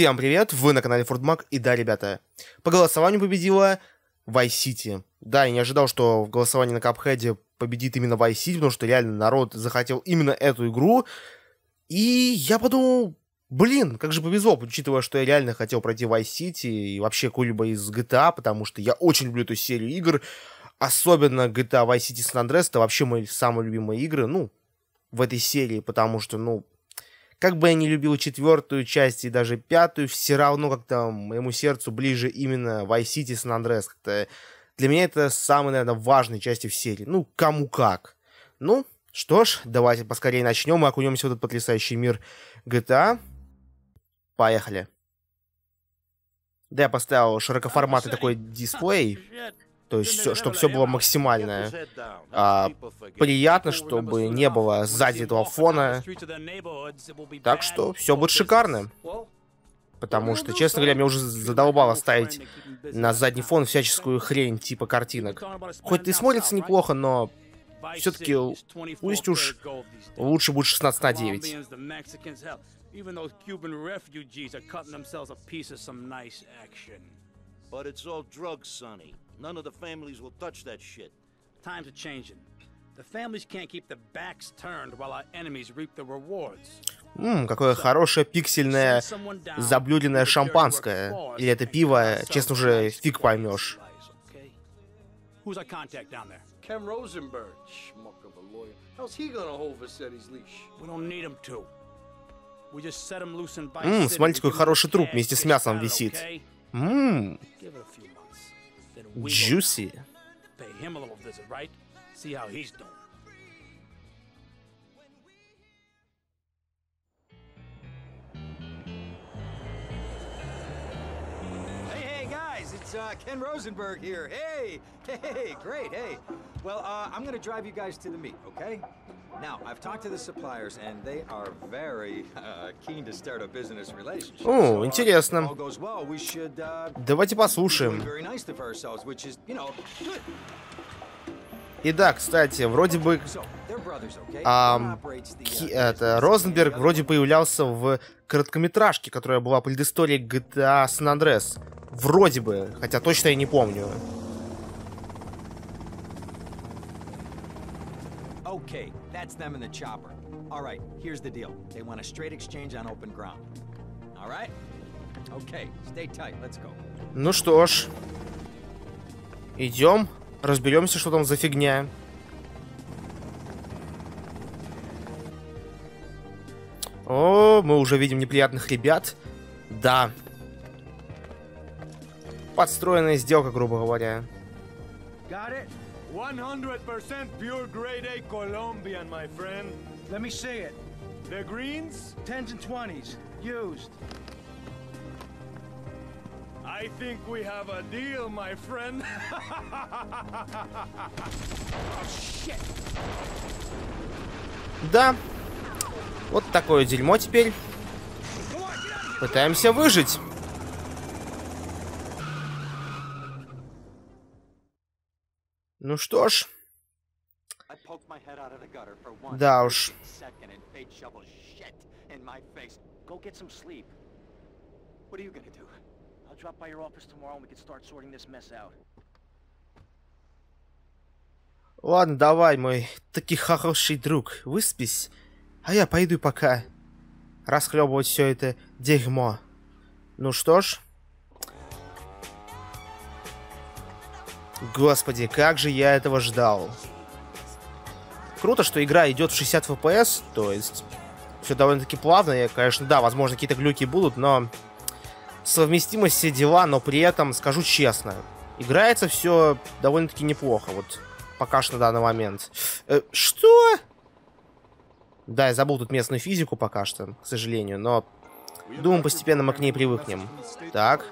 Всем привет, вы на канале FORDMAC, и да, ребята, по голосованию победила Vice City. Да, я не ожидал, что в голосовании на Cuphead победит именно Vice City, потому что реально народ захотел именно эту игру. И я подумал, блин, как же повезло, учитывая, что я реально хотел пройти Vice City и вообще какую-либо из GTA, потому что я очень люблю эту серию игр. Особенно GTA Vice City San Andreas, это вообще мои самые любимые игры, ну, в этой серии, потому что, ну... Как бы я не любил четвертую часть и даже пятую, все равно как-то моему сердцу ближе именно Vice City San Andreas. Как-то для меня это самые, наверное, важные части в серии. Ну, кому как. Ну, что ж, давайте поскорее начнем и окунемся в этот потрясающий мир GTA. Поехали. Да, я поставил широкоформатный такой дисплей. То есть, чтобы все было максимально приятно, чтобы не было сзади этого фона. Так что все будет шикарно. Потому что, честно говоря, меня уже задолбало ставить на задний фон всяческую хрень типа картинок. Хоть и смотрится неплохо, но все-таки пусть уж лучше будет 16:9. None of the families will touch that shit. Times are changing. The families can't keep the backs turned while our enemies reap the rewards. Какое хорошее пиксельное заблюденное шампанское. Или это пиво, честно уже фиг поймешь. Who's our contact down there? Ken Rosenberg, schmuck of a lawyer. How's he gonna hold Versetti's leash? We don't need him to. We just set him loose and by. Смотрите, какой хороший труп вместе с мясом висит. Juicy. Hey, guys, it's Ken Rosenberg here. Hey, great, hey. Well, I'm gonna drive you guys to the meet, okay? Now, I've talked to the suppliers, and they are very keen to start a business relationship. О, интересно. Давайте послушаем. И да, кстати, вроде бы Розенберг вроде появлялся в короткометражке, которая была предысторией GTA San Andreas. Вроде бы, хотя точно я не помню. Okay, that's them in the chopper. All right, here's the deal. They want a straight exchange on open ground. All right? Okay, stay tight. Let's go. Ну что ж, идем, разберемся, что там за фигня. О, мы уже видим неприятных ребят. Да. Подстроенная сделка, грубо говоря. 100% pure grade A Colombian, my friend. Let me see it. The greens? 10s and 20s. Used. I think we have a deal, my friend. Oh, shit. Да. Вот такое дерьмо теперь. Пытаемся выжить. Ну что ж, да уж. Ладно, давай, мой таки хороший друг, выспись, а я пойду пока расхлебывать все это дерьмо. Ну что ж. Господи, как же я этого ждал. Круто, что игра идет в 60 FPS, то есть все довольно-таки плавно. И, конечно, да, возможно, какие-то глюки будут, но совместимость все дела, но при этом, скажу честно, играется все довольно-таки неплохо, вот пока что на данный момент. Что? Да, я забыл тут местную физику пока что, к сожалению, но думаю, постепенно мы к ней привыкнем. Так.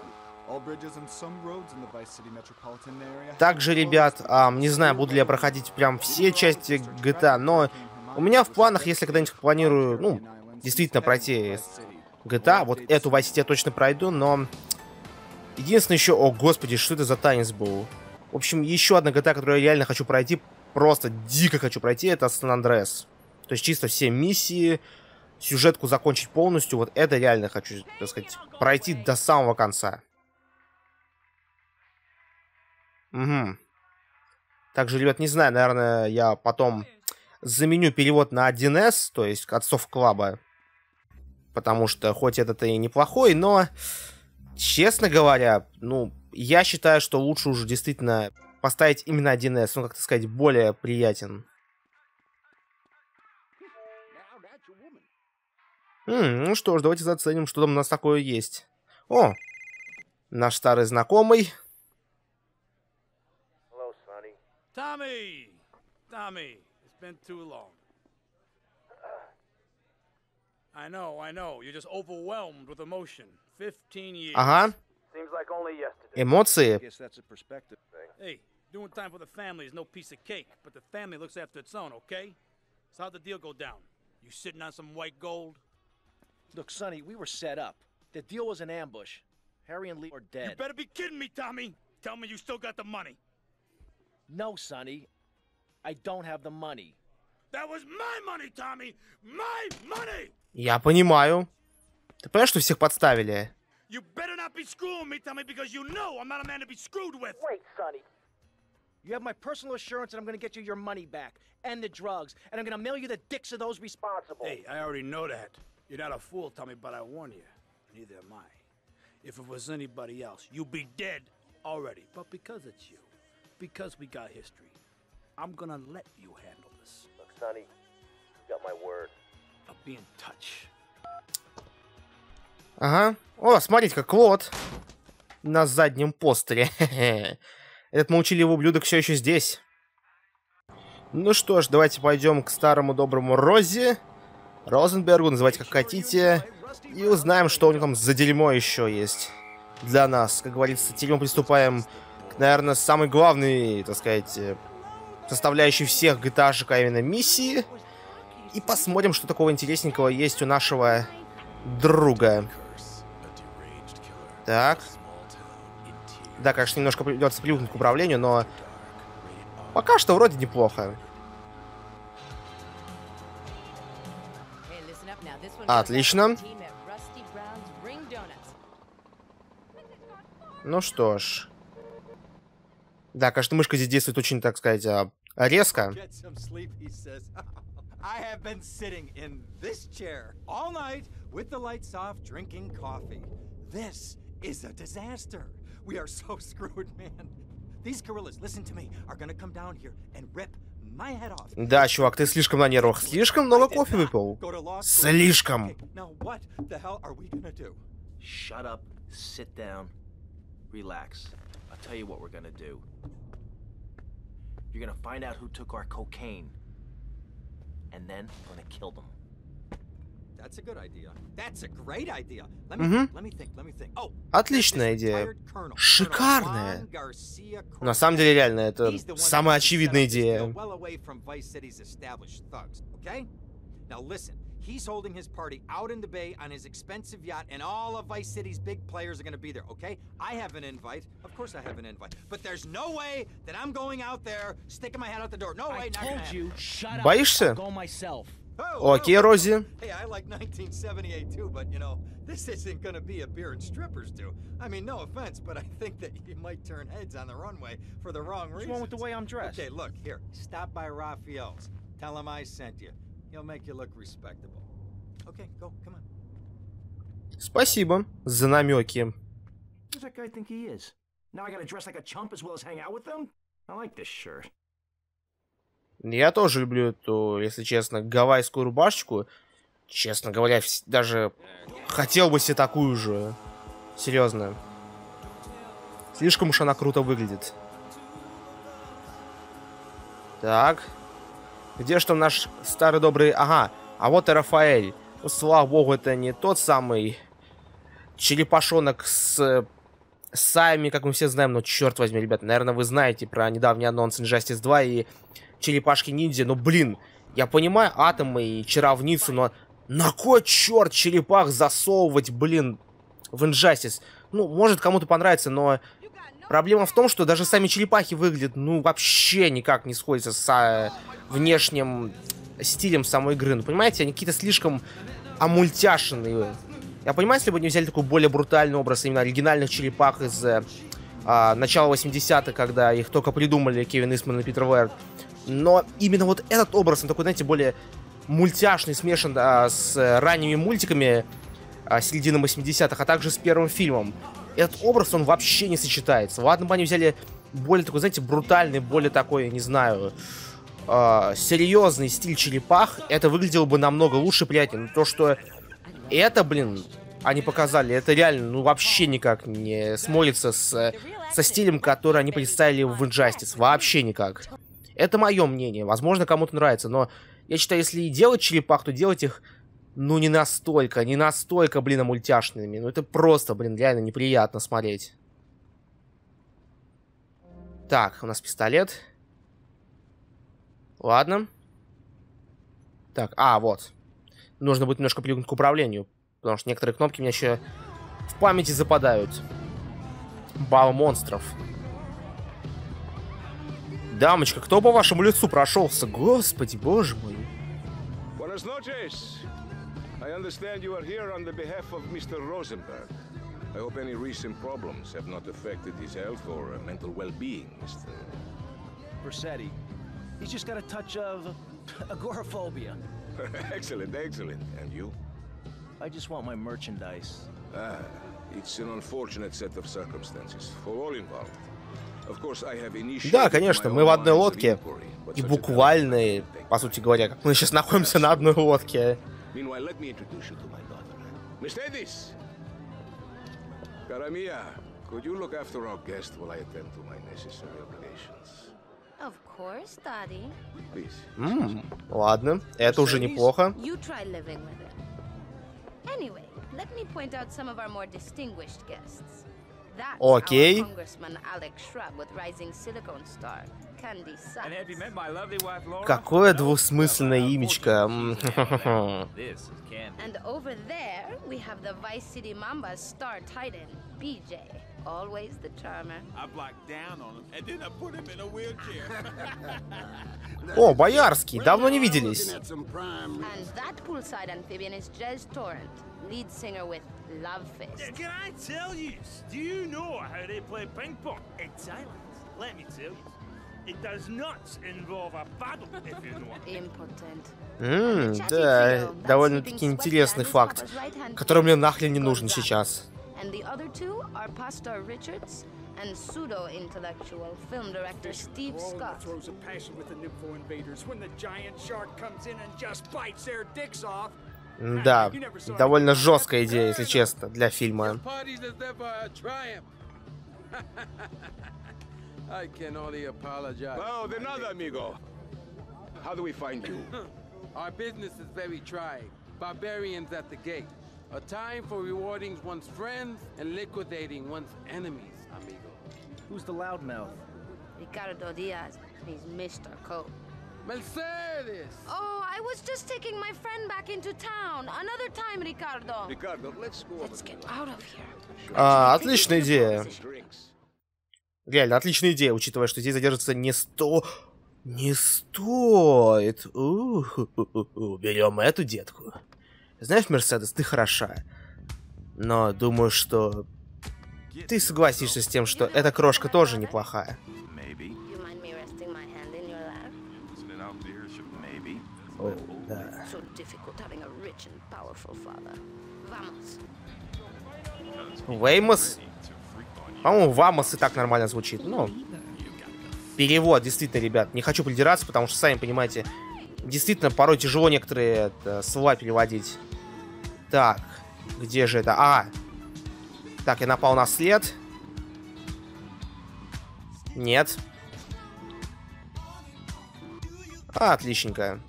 Также, ребят, не знаю, буду ли я проходить прям все части GTA, но у меня в планах, если когда-нибудь планирую, ну, действительно пройти GTA, вот эту Vice City я точно пройду, но единственное еще... О, господи, что это за танец был? В общем, еще одна GTA, которую я реально хочу пройти, просто дико хочу пройти, это San Andreas. То есть чисто все миссии, сюжетку закончить полностью. Вот это реально хочу, так сказать, пройти до самого конца. Угу. Также, ребят, не знаю, наверное, я потом заменю перевод на 1С, то есть от софт-клаба. Потому что, хоть этот и неплохой, но, честно говоря, ну, я считаю, что лучше уже действительно поставить именно 1С. Он, как-то сказать, более приятен. Ну что ж, давайте заценим, что там у нас такое есть. О, наш старый знакомый. Томми! Томми! It's been too long. I know. You're just overwhelmed with emotion. 15 years. Ага. Seems like only yesterday. Эмоции. Hey, doing time for the family is no piece of cake, but the family looks after its own, okay? So how'd the deal go down? You sitting on some white gold? Look, Sonny, we were set up. The deal was an ambush. Harry and Lee are dead. You better be kidding me, Tомми! Tell me you still got the money. No, Sonny, I don't have the money. That was my money, Tомми! My money! Я понимаю. Ты понимаешь, что всех подставили? You better not be screwing me, Tомми, because you know I'm not a man to be screwed with. Wait, Sonny. You have my personal assurance that I'm going to get you your money back and the drugs, and I'm going to mail you the dicks of those responsible. Hey, I already know that. You're not a fool, Tомми, but I warn you, neither am I. If it was anybody else, you'd be dead already. But because it's you, because we got history, I'm gonna let you handle this. Look, Sonny, you got my word. I'll be in touch. Ага. О, смотрите, как Клод на заднем постере. Этот молчаливый ублюдок все еще здесь. Ну что ж, давайте пойдем к старому доброму Розенбергу, называйте как хотите, и узнаем, что у него там за дерьмо еще есть для нас. Как говорится, теперь мы приступаем к, наверное, самой главной, так сказать, составляющей всех GTA-шек, а именно миссии. И посмотрим, что такого интересненького есть у нашего друга. Так. Да, конечно, немножко придется привыкнуть к управлению, но пока что вроде неплохо. Отлично. Ну что ж. Да, конечно, мышка здесь действует очень, так сказать, резко. Да, чувак, ты слишком на нервах. Слишком много кофе выпил. Слишком. Отличная идея. Шикарная. На самом деле, реально, это самая очевидная идея. Боишься? Окей, Рози. Спасибо за намеки. Я тоже люблю эту, если честно, гавайскую рубашечку. Честно говоря, даже хотел бы себе такую же. Серьезно. Слишком уж она круто выглядит. Так. Где же там наш старый добрый... Ага, а вот и Рафаэль. Ну, слава богу, это не тот самый черепашонок с... Сами, как мы все знаем, но черт возьми, ребята, наверное, вы знаете про недавний анонс Injustice 2 и черепашки-ниндзя. Ну, блин, я понимаю атомы и чаровницу, но на кой черт черепах засовывать, блин, в Injustice? Ну, может, кому-то понравится, но проблема в том, что даже сами черепахи выглядят, ну, вообще никак не сходятся с внешним стилем самой игры. Ну, понимаете, они какие-то слишком амультяшный. Я понимаю, если бы они взяли такой более брутальный образ именно оригинальных черепах из начала 80-х, когда их только придумали Кевин Истман и Питер Лэрд. Но именно вот этот образ, он такой, знаете, более мультяшный, смешан с ранними мультиками середины 80-х, а также с первым фильмом. Этот образ, он вообще не сочетается. Ладно бы они взяли более такой, знаете, брутальный, более такой, не знаю, серьезный стиль черепах, это выглядело бы намного лучше и приятнее. Но то, что это, блин, они показали, это реально, ну, вообще никак не смотрится со стилем, который они представили в Injustice. Вообще никак. Это мое мнение. Возможно, кому-то нравится, но я считаю, если и делать черепах, то делать их, ну, не настолько, блин, мультяшными. Ну, это просто, блин, реально неприятно смотреть. Так, у нас пистолет. Ладно. Так, вот. Нужно будет немножко привыкнуть к управлению, потому что некоторые кнопки у меня еще в памяти западают. Бал монстров. Дамочка, кто по вашему лицу прошелся? Господи, боже мой. Excellent. And you? I just want my merchandise. It's an unfortunate set of circumstances for all involved. Да, конечно, мы в одной лодке. И буквально, по сути говоря, мы сейчас находимся на одной лодке. Ладно, это уже неплохо. Окей. Какое двусмысленное имечко. О, Боярский, давно не виделись. Да, довольно-таки интересный факт, который мне нахрен не нужен сейчас. And the other two are Pastor Richards and pseudo-intellectual film director Steve Scott. Да, довольно жесткая идея, если честно, для фильма. A time for rewarding one's friends and liquidating one's enemies, amigo. Who's the loudmouth? Ricardo Diaz. He's Mr. Cole. Mercedes! Oh, I was just taking my friend back into town. Another time, Ricardo. Ricardo, let's get out of here. Отличная идея. Реально, отличная идея, учитывая, что здесь задержится не стоит. Берем эту детку. Знаешь, Мерседес, ты хороша, но думаю, что ты согласишься с тем, что эта крошка тоже неплохая. О, да. Веймос? По-моему, Вамос и так нормально звучит. Ну, перевод, действительно, ребят, не хочу придираться, потому что, сами понимаете, действительно, порой тяжело некоторые слова переводить. Так, где же это? Так, я напал на след. Нет. Отличненько.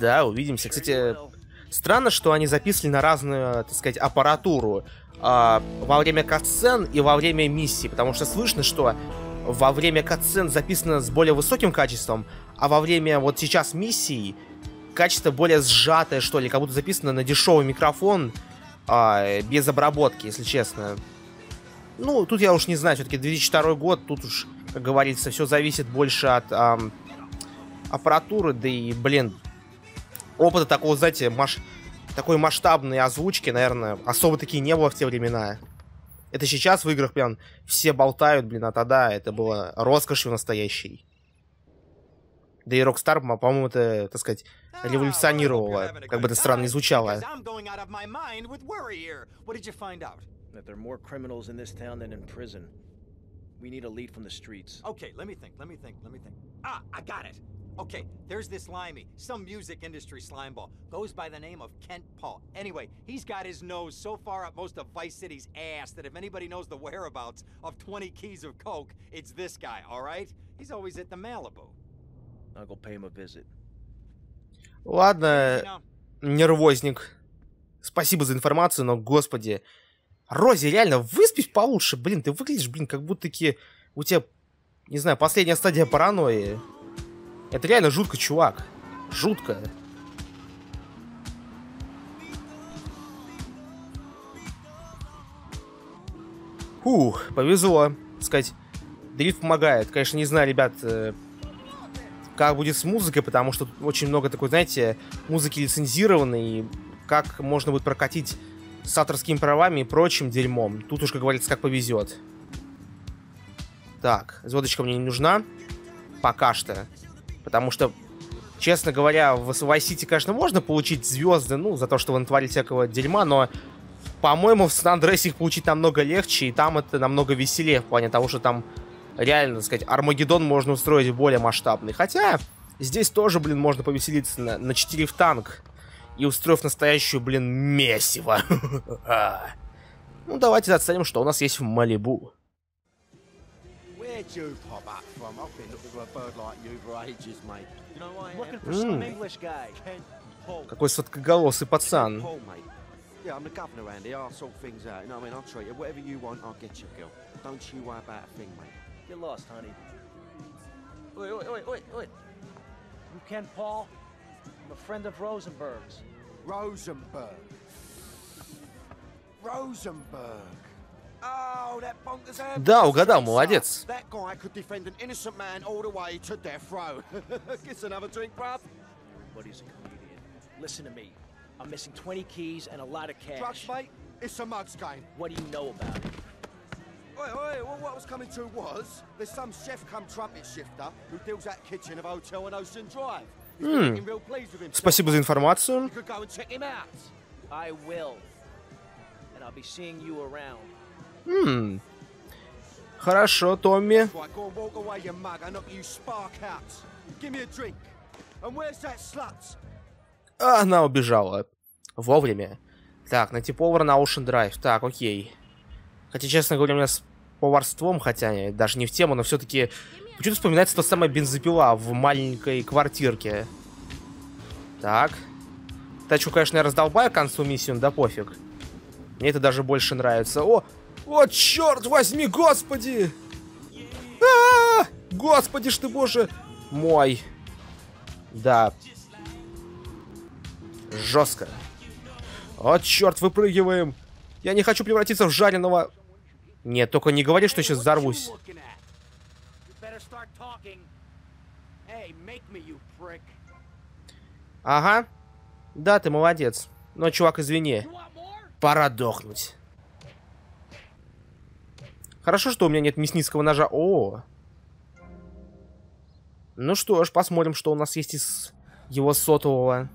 Да, увидимся. Кстати, странно, что они записывали на разную, так сказать, аппаратуру во время катсцен и во время миссии, потому что слышно, что во время катсцен записано с более высоким качеством, а во время вот сейчас миссии качество более сжатое, что ли, как будто записано на дешевый микрофон, без обработки, если честно. Ну, тут я уж не знаю, все-таки 2002 год, тут уж, как говорится, все зависит больше от аппаратуры, да и, блин, опыта такого, знаете, такой масштабной озвучки, наверное, особо таки не было в те времена. Это сейчас в играх прям все болтают, блин, а тогда это было роскошью настоящей. Да и Rockstar, по-моему, это, так сказать, революционировало, как бы это странно ни звучало. We need a lead from the streets. Okay, let me think. Ah, I got it. Okay, there's this limey, some music industry slimeball, goes by the name of Kent Paul. Anyway, he's got his nose so far up most of Vice City's ass that if anybody knows the whereabouts of 20 keys of coke, it's this guy, all right? He's always at the Malibu. I'll go pay him a visit. Ладно, нервозник. Спасибо за информацию, но, господи, Рози, реально, выспись получше, блин, ты выглядишь, блин, как будто-таки у тебя, не знаю, последняя стадия паранойи. Это реально жутко, чувак. Жутко. Фух, повезло, так сказать, дрифт помогает. Конечно, не знаю, ребят, как будет с музыкой, потому что тут очень много такой, знаете, музыки лицензированной, и как можно будет прокатить с авторскими правами и прочим дерьмом. Тут уж, как говорится, как повезет. Так, звездочка мне не нужна. Пока что. Потому что, честно говоря, в Vice City, конечно, можно получить звезды, ну, за то, что вы натворили всякого дерьма, но, по-моему, в Сан Андреасе их получить намного легче, и там это намного веселее, в плане того, что там реально, так сказать, Армагеддон можно устроить более масштабный. Хотя, здесь тоже, блин, можно повеселиться на 4 в танк. И устроив настоящую, блин, месиво. Ну, давайте оценим, что у нас есть в Малибу. Какой сладкоголосый пацан. A friend of Rosenberg's. Rosenberg. Oh, that bonkers ass. Да, угадал, молодец. That guy could defend an innocent man all the way to death row. Get another drink, bruv. But he's a comedian. Listen to me. I'm missing 20 keys and a lot of cash. Drugs, mate. It's a mug's game. What do you know about it? Well, what I was coming to was there's some chef come trumpet shifter who deals at kitchen of hotel on Ocean Drive. Спасибо за информацию. Хорошо, Томми. Она убежала. Вовремя. Так, найти повара на Ocean Drive. Так, окей. Хотя, честно говоря, у меня с поварством, хотя даже не в тему, но все-таки... Почему-то вспоминается та самая бензопила в маленькой квартирке. Так. Тачку, конечно, я раздолбаю к концу миссии, да пофиг. Мне это даже больше нравится. О, черт возьми, господи! А-а-а! Господи ж ты, боже мой. Да. Жестко. О, черт, выпрыгиваем. Я не хочу превратиться в жареного... Нет, только не говори, что я сейчас взорвусь. Ага. Да, ты молодец. Но, чувак, извини. Пора дохнуть. Хорошо, что у меня нет мясницкого ножа. О. Ну что ж, посмотрим, что у нас есть из его сотового.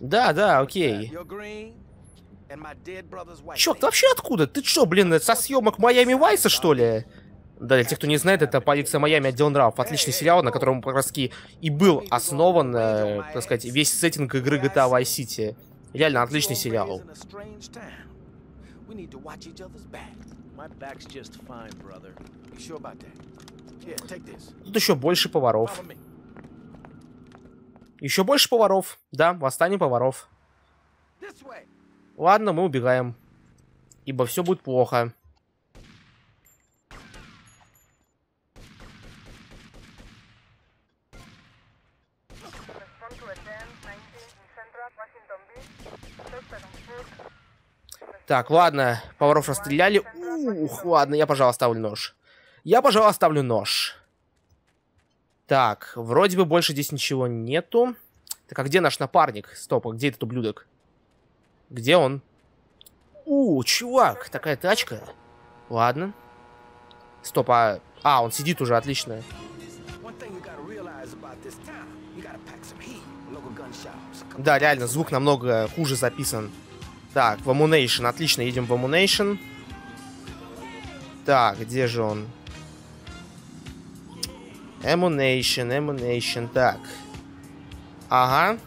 Да, да, окей. Чёрт, ты вообще откуда? Ты чё, блин, со съемок Miami Vice, что ли? Да, для тех, кто не знает, это «Полиция Майами. Отдел нравов». Отличный сериал, на котором как раз и был основан, так сказать, весь сеттинг игры GTA Vice City. Реально отличный сериал. Тут еще больше поваров. Еще больше поваров. Да, восстание поваров. Ладно, мы убегаем. Ибо все будет плохо. Так, ладно, поваров расстреляли. Ух, ладно, я, пожалуй, оставлю нож. Я, пожалуй, оставлю нож. Так, вроде бы больше здесь ничего нету. Так, а где наш напарник? Стоп, а где этот ублюдок? Где он? Чувак, такая тачка. Ладно. Стоп, а, он сидит уже, отлично. Да, реально, звук намного хуже записан. Так, в Ammunition, отлично, едем в Ammunition. Так, где же он? Ammunition, так. Ага.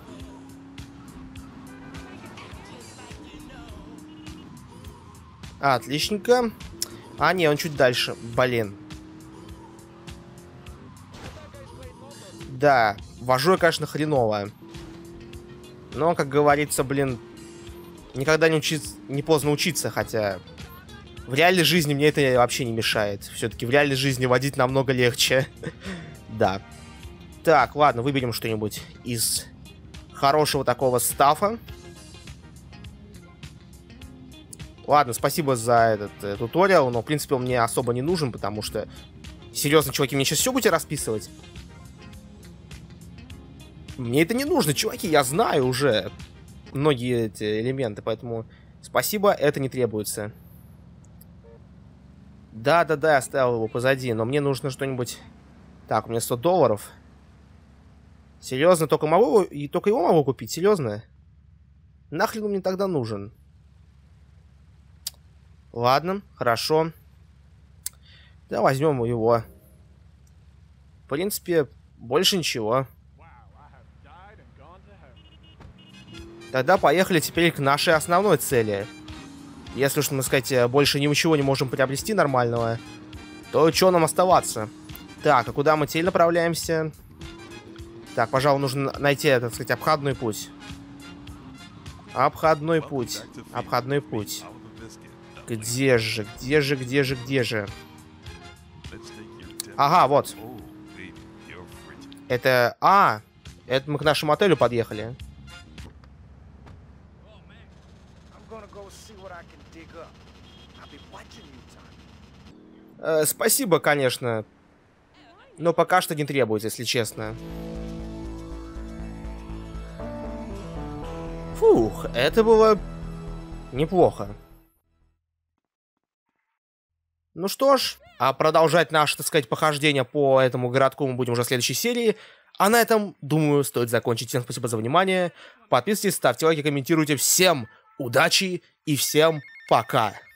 Отличненько. А, не, он чуть дальше. Блин. Да, вожу я, конечно, хреново. Но, как говорится, блин, никогда не поздно учиться, хотя в реальной жизни мне это вообще не мешает. Все-таки в реальной жизни водить намного легче. Да. Так, ладно, выберем что-нибудь из хорошего такого стафа. Ладно, спасибо за этот туториал, но, в принципе, он мне особо не нужен, потому что... Серьезно, чуваки, мне сейчас все будете расписывать? Мне это не нужно, чуваки, я знаю уже многие эти элементы, поэтому спасибо, это не требуется. Да, я оставил его позади, но мне нужно что-нибудь... Так, у меня $100. Серьезно, только его могу купить, серьезно? Нахрен он мне тогда нужен? Ладно, хорошо. Да, возьмем его. В принципе, больше ничего. Тогда поехали теперь к нашей основной цели. Если уж, так сказать, больше ничего не можем приобрести нормального, то что нам оставаться? Так, а куда мы теперь направляемся? Так, пожалуй, нужно найти, так сказать, обходной путь. Обходной путь. Где же? Ага, вот. Это... А! Это мы к нашему отелю подъехали. Спасибо, конечно. Но пока что не требуется, если честно. Фух, это было... неплохо. Ну что ж, а продолжать наше, так сказать, похождение по этому городку мы будем уже в следующей серии. А на этом, думаю, стоит закончить. Всем спасибо за внимание. Подписывайтесь, ставьте лайки, комментируйте. Всем удачи и всем пока.